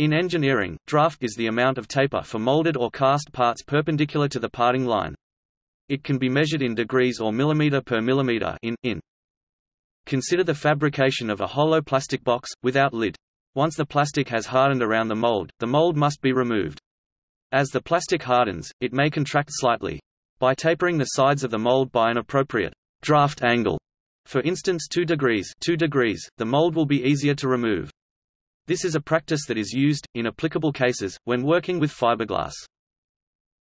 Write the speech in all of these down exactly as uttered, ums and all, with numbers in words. In engineering, draft is the amount of taper for molded or cast parts perpendicular to the parting line. It can be measured in degrees or millimeter per millimeter in, in. Consider the fabrication of a hollow plastic box, without lid. Once the plastic has hardened around the mold, the mold must be removed. As the plastic hardens, it may contract slightly. By tapering the sides of the mold by an appropriate draft angle, for instance two degrees, two degrees, the mold will be easier to remove. This is a practice that is used, in applicable cases, when working with fiberglass.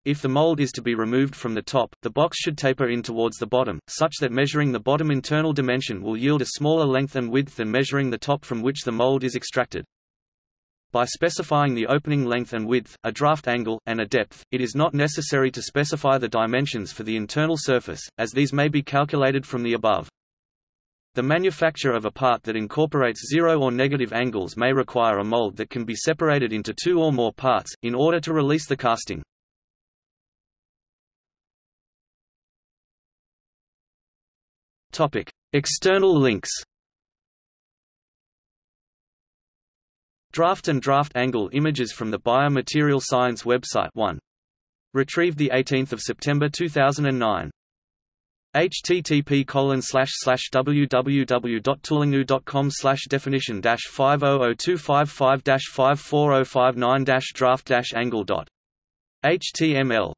If the mold is to be removed from the top, the box should taper in towards the bottom, such that measuring the bottom internal dimension will yield a smaller length and width than measuring the top from which the mold is extracted. By specifying the opening length and width, a draft angle, and a depth, it is not necessary to specify the dimensions for the internal surface, as these may be calculated from the above. The manufacture of a part that incorporates zero or negative angles may require a mold that can be separated into two or more parts, in order to release the casting. External links. Draft and draft angle images from the Biomaterial Science website one. Retrieved eighteenth of September two thousand nine. H T T P colon slash slash w w w dot toolingu dot com slash definition dash five zero zero two five five dash five four zero five nine dash draft dash angle dot H T M L